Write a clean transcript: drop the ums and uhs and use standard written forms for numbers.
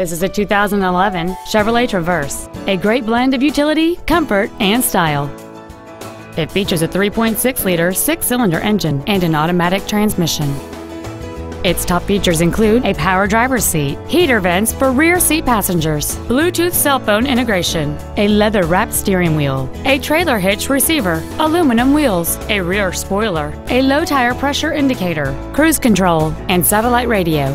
This is a 2011 Chevrolet Traverse, a great blend of utility, comfort, and style. It features a 3.6-liter six-cylinder engine and an automatic transmission. Its top features include a power driver's seat, heater vents for rear seat passengers, Bluetooth cell phone integration, a leather-wrapped steering wheel, a trailer hitch receiver, aluminum wheels, a rear spoiler, a low tire pressure indicator, cruise control, and satellite radio.